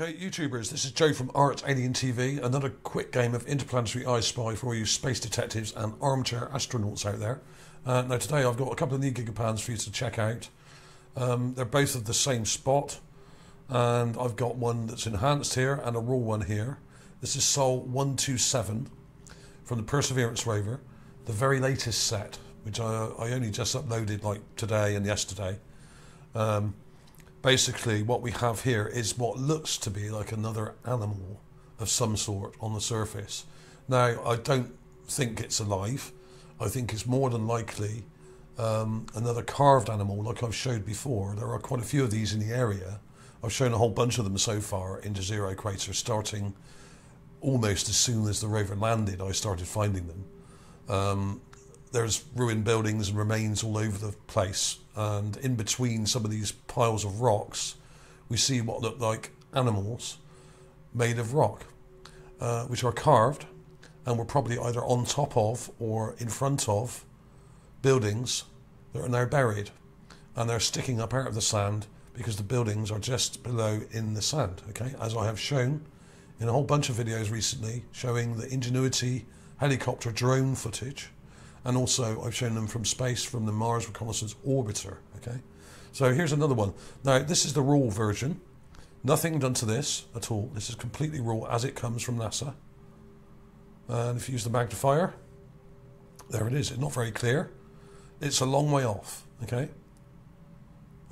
Okay, YouTubers, this is Joe from ArtAlienTV. Another quick game of Interplanetary Eye Spy for all you space detectives and armchair astronauts out there. Now today I've got a couple of new GigaPans for you to check out. They're both of the same spot, and I've got one that's enhanced here and a raw one here. This is Sol 127 from the Perseverance Rover, the very latest set, which I only just uploaded like today and yesterday. Basically, what we have here is what looks to be like another animal of some sort on the surface. Now, I don't think it's alive. I think it's more than likely another carved animal like I've showed before. There are quite a few of these in the area. I've shown a whole bunch of them so far in Jezero Crater, starting almost as soon as the rover landed. I started finding them. There's ruined buildings and remains all over the place, and in between some of these piles of rocks we see what look like animals made of rock, which are carved and were probably either on top of or in front of buildings that are now buried, and they're sticking up out of the sand because the buildings are just below in the sand, okay, as I have shown in a whole bunch of videos recently showing the Ingenuity helicopter drone footage. And also, I've shown them from space from the Mars Reconnaissance Orbiter, okay? So here's another one. Now, this is the raw version. Nothing done to this at all. This is completely raw as it comes from NASA. And if you use the magnifier, there it is. It's not very clear. It's a long way off, okay?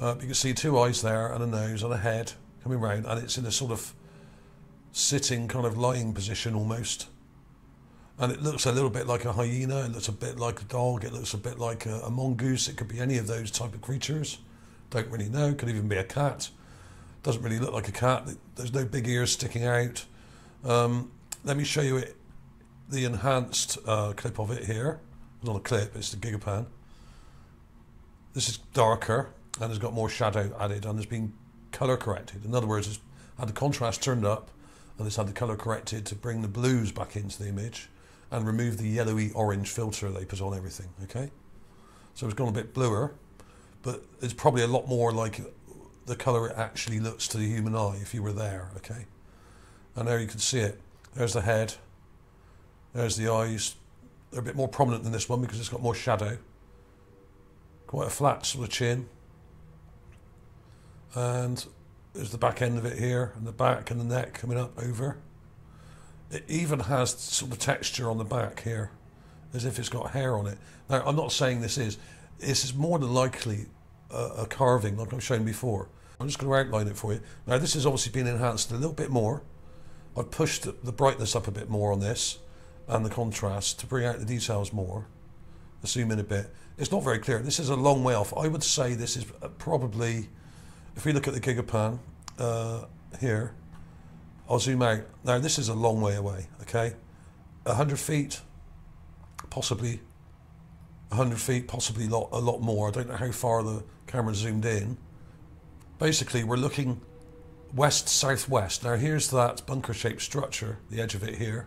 You can see two eyes there and a nose and a head coming round, and it's in a sort of sitting, kind of lying position almost. And it looks a little bit like a hyena, it looks a bit like a dog, it looks a bit like a mongoose. It could be any of those type of creatures. Don't really know, could even be a cat. Doesn't really look like a cat, there's no big ears sticking out. Let me show you the enhanced clip of it here. It's not a clip, it's the GigaPan. This is darker and it's got more shadow added and it's been colour corrected. In other words, it's had the contrast turned up and it's had the colour corrected to bring the blues back into the image and remove the yellowy orange filter they put on everything, okay? So it's gone a bit bluer, but it's probably a lot more like the colour it actually looks to the human eye if you were there, okay? And there you can see it. There's the head, there's the eyes. They're a bit more prominent than this one because it's got more shadow. Quite a flat sort of chin. And there's the back end of it here, and the back and the neck coming up over. It even has sort of texture on the back here, as if it's got hair on it. Now, I'm not saying this is more than likely a carving like I've shown before. I'm just going to outline it for you. Now, this has obviously been enhanced a little bit more. I've pushed the brightness up a bit more on this, and the contrast to bring out the details more. Let's zoom in a bit. It's not very clear. This is a long way off. I would say this is probably, if we look at the GigaPan here, I'll zoom out. Now this is a long way away, okay? 100 feet, possibly 100 feet, possibly a lot more. I don't know how far the camera zoomed in. Basically, we're looking west-southwest. Now here's that bunker-shaped structure, the edge of it here.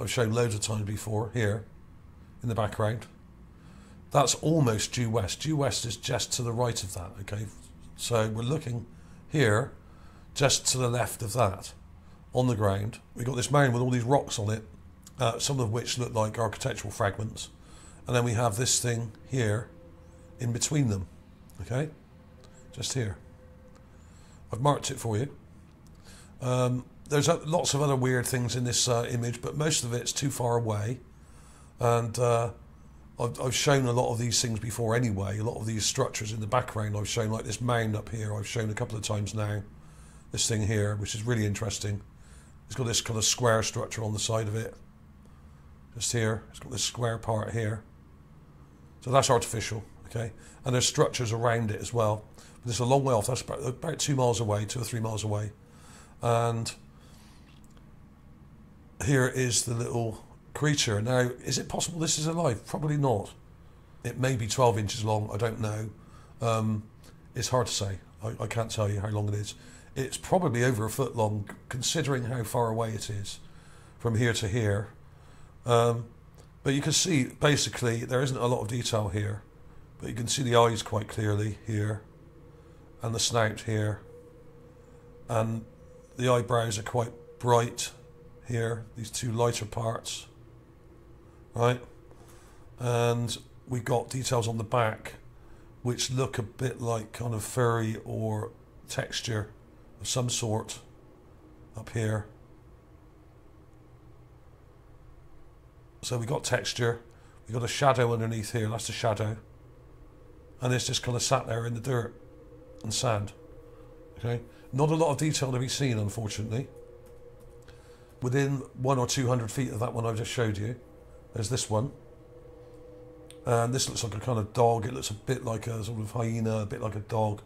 I've shown loads of times before, here, in the background. That's almost due west. Due west is just to the right of that, okay? So we're looking here, just to the left of that. On the ground, we got this mound with all these rocks on it, some of which look like architectural fragments, and then we have this thing here in between them, okay, just here. I've marked it for you. There's lots of other weird things in this image, but most of it's too far away, and I've shown a lot of these things before anyway. A lot of these structures in the background I've shown, like this mound up here I've shown a couple of times now, this thing here, which is really interesting. It's got this kind of square structure on the side of it. Just here, it's got this square part here. So that's artificial, okay? And there's structures around it as well. But it's a long way off, that's about 2 miles away, 2 or 3 miles away. And here is the little creature. Now, is it possible this is alive? Probably not. It may be 12 inches long, I don't know. It's hard to say. I can't tell you how long it is. It's probably over a foot long, considering how far away it is from here to here. But you can see, basically, there isn't a lot of detail here. But you can see the eyes quite clearly here, and the snout here, and the eyebrows are quite bright here, these two lighter parts, right? And we got details on the back which look a bit like kind of furry or texture of some sort up here. So we got texture, we got a shadow underneath here, that's the shadow, and it's just kind of sat there in the dirt and sand. Okay, not a lot of detail to be seen, unfortunately. Within 100 or 200 feet of that one I've just showed you, there's this one. And this looks like a kind of dog. It looks a bit like a sort of hyena, a bit like a dog.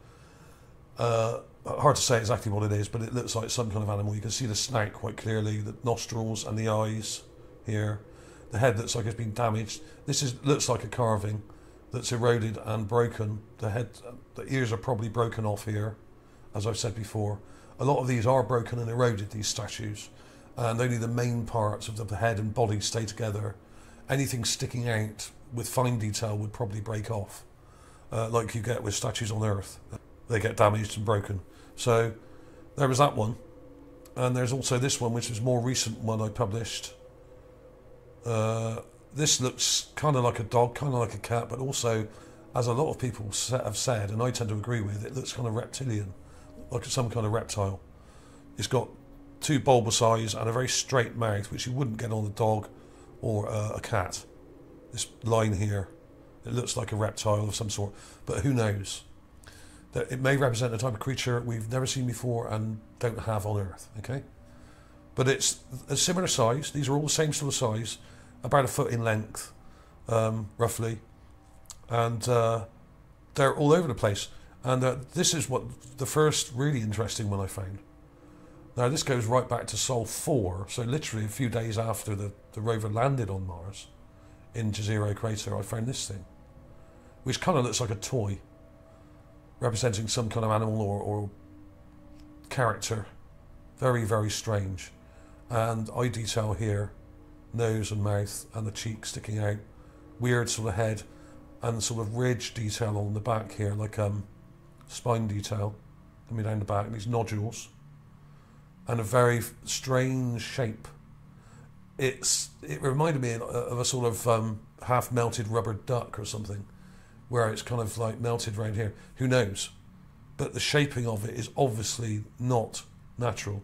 Hard to say exactly what it is, but it looks like some kind of animal. You can see the snout quite clearly, the nostrils and the eyes here. The head looks like it's been damaged. This is looks like a carving that's eroded and broken. The head, the ears are probably broken off here, as I've said before. A lot of these are broken and eroded, these statues. And only the main parts of the head and body stay together. Anything sticking out with fine detail would probably break off, like you get with statues on Earth. They get damaged and broken. So there was that one. And there's also this one, which was a more recent one I published. This looks kind of like a dog, kind of like a cat, but also, as a lot of people have said, and I tend to agree with, it looks kind of reptilian, like some kind of reptile. It's got two bulbous eyes and a very straight mouth, which you wouldn't get on a dog or a cat. This line here, it looks like a reptile of some sort, but who knows? It may represent a type of creature we've never seen before and don't have on Earth, okay? But it's a similar size. These are all the same sort of size, about 1 foot in length, roughly. And they're all over the place. And this is what the first really interesting one I found. Now, this goes right back to Sol 4, so literally a few days after the rover landed on Mars in Jezero Crater, I found this thing, which kind of looks like a toy, representing some kind of animal or character. Very, very strange. And eye detail here, nose and mouth, and the cheek sticking out. Weird sort of head, and sort of ridge detail on the back here, like spine detail coming down the back, these nodules. And a very strange shape. It reminded me of a sort of half-melted rubber duck or something, where it's kind of like melted right here. Who knows? But the shaping of it is obviously not natural.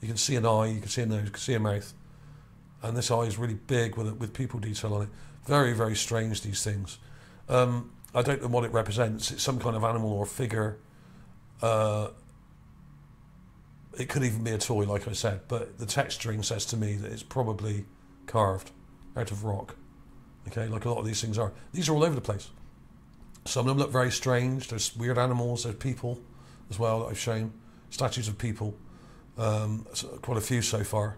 You can see an eye, you can see a nose, you can see a mouth, and this eye is really big with pupil detail on it. Very, very strange, these things. I don't know what it represents. It's some kind of animal or figure. It could even be a toy, like I said, but the texturing says to me that it's probably carved out of rock. Okay, like a lot of these things are. These are all over the place. Some of them look very strange. There's weird animals, there's people as well that I've shown. Statues of people, quite a few so far.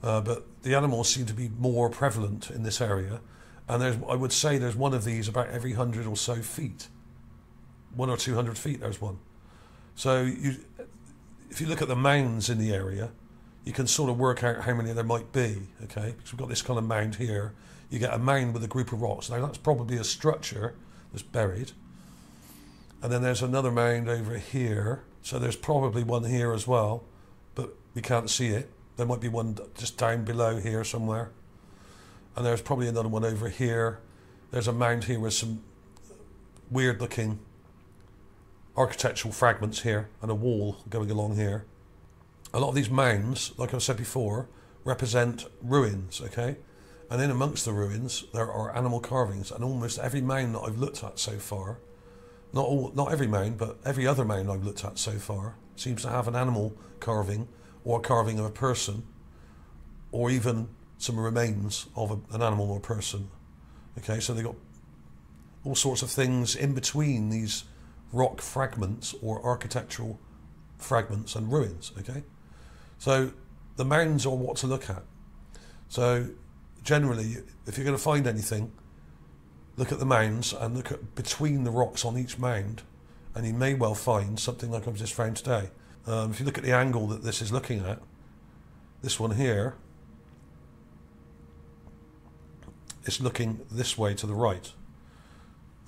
But the animals seem to be more prevalent in this area. And I would say there's one of these about every 100 or so feet. 100 or 200 feet, there's one. So if you look at the mounds in the area, you can sort of work out how many there might be, okay? Because we've got this kind of mound here. You get a mound with a group of rocks. Now, that's probably a structure that's buried. And then there's another mound over here. So there's probably one here as well, but we can't see it. There might be one just down below here somewhere. And there's probably another one over here. There's a mound here with some weird-looking architectural fragments here and a wall going along here. A lot of these mounds, like I said before, represent ruins, okay? And in amongst the ruins, there are animal carvings, and almost every mound that I've looked at so far, not every mound, but every other mound I've looked at so far, seems to have an animal carving or a carving of a person, or even some remains of an animal or a person. Okay, so they've got all sorts of things in between these rock fragments or architectural fragments and ruins, okay? So the mounds are what to look at. So generally, if you're going to find anything, look at the mounds and look at between the rocks on each mound, and you may well find something like I've just found today. If you look at the angle that this is looking at, this one here, it's looking this way to the right,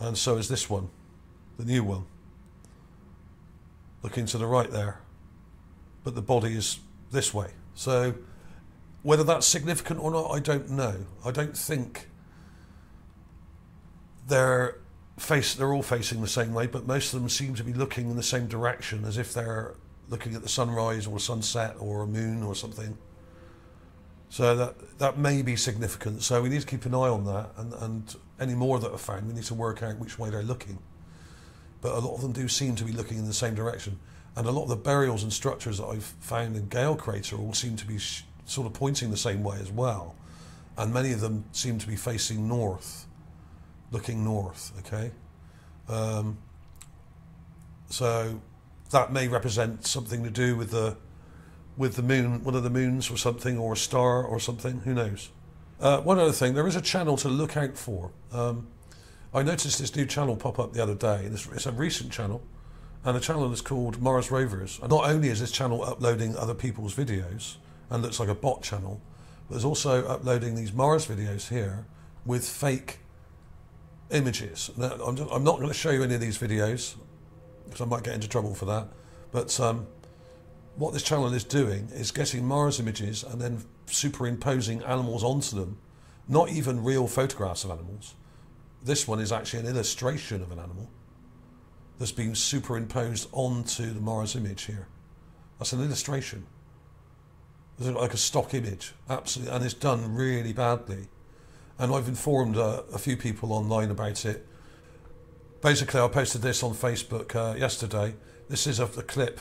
and so is this one, the new one, looking to the right there, but the body is this way. So whether that's significant or not, I don't know. I don't think they're all facing the same way, but most of them seem to be looking in the same direction, as if they're looking at the sunrise or sunset or a moon or something. So that may be significant. So we need to keep an eye on that, and any more that are found, we need to work out which way they're looking. But a lot of them do seem to be looking in the same direction. And a lot of the burials and structures that I've found in Gale Crater all seem to be sort of pointing the same way as well. And many of them seem to be facing north, looking north, okay? So that may represent something to do with the moon, one of the moons or something, or a star or something, who knows? One other thing, there is a channel to look out for. I noticed this new channel pop up the other day, and it's a recent channel, and the channel is called Mars Rovers. And not only is this channel uploading other people's videos, and looks like a bot channel, but there's also uploading these Mars videos here with fake images. Now, I'm not going to show you any of these videos, because I might get into trouble for that, but what this channel is doing is getting Mars images and then superimposing animals onto them, not even real photographs of animals. This one is actually an illustration of an animal that's been superimposed onto the Mars image here. That's an illustration. It's like a stock image, absolutely, and it's done really badly. And I've informed a few people online about it. Basically, I posted this on Facebook yesterday. This is a clip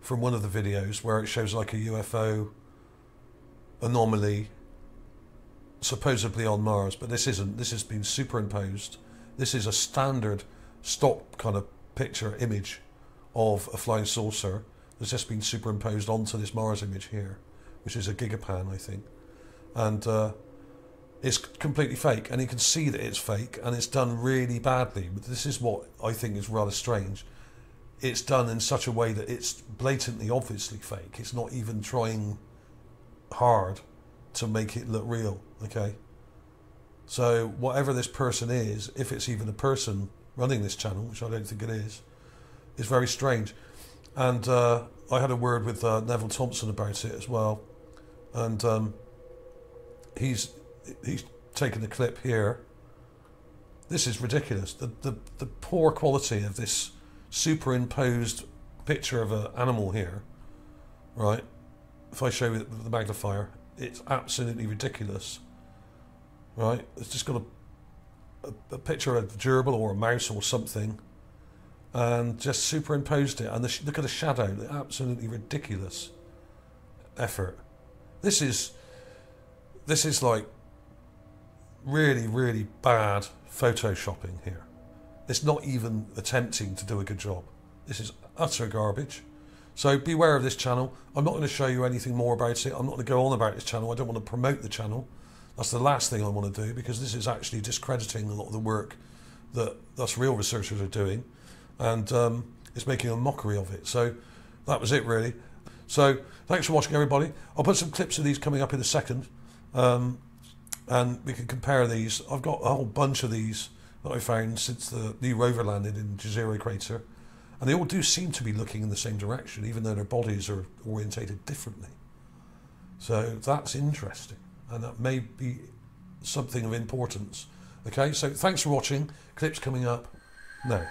from one of the videos where it shows like a UFO anomaly, supposedly on Mars, but this isn't. This has been superimposed. This is a standard stock kind of picture image of a flying saucer that's just been superimposed onto this Mars image here, which is a GigaPan, I think. And it's completely fake, and you can see that it's fake, and it's done really badly. But this is what I think is rather strange. It's done in such a way that it's blatantly, obviously fake. It's not even trying hard to make it look real, okay? So whatever this person is, if it's even a person running this channel, which I don't think it is, it's very strange. And I had a word with Neville Thompson about it as well. And he's taken the clip here. This is ridiculous. The poor quality of this superimposed picture of an animal here, right? If I show you the magnifier, it's absolutely ridiculous, right? It's just got a picture of a gerbil or a mouse or something, and just superimposed it. And look at the shadow, the absolutely ridiculous effort. This is like really, really bad photoshopping here. It's not even attempting to do a good job. This is utter garbage. So beware of this channel. I'm not going to show you anything more about it. I'm not going to go on about this channel. I don't want to promote the channel. That's the last thing I want to do, because this is actually discrediting a lot of the work that us real researchers are doing. And it's making a mockery of it. So that was it, really. So thanks for watching, everybody. I'll put some clips of these coming up in a second. And we can compare these. I've got a whole bunch of these that I found since the new rover landed in Jezero Crater. And they all do seem to be looking in the same direction, even though their bodies are orientated differently. So that's interesting, and that may be something of importance. Okay, so thanks for watching. Clips coming up now.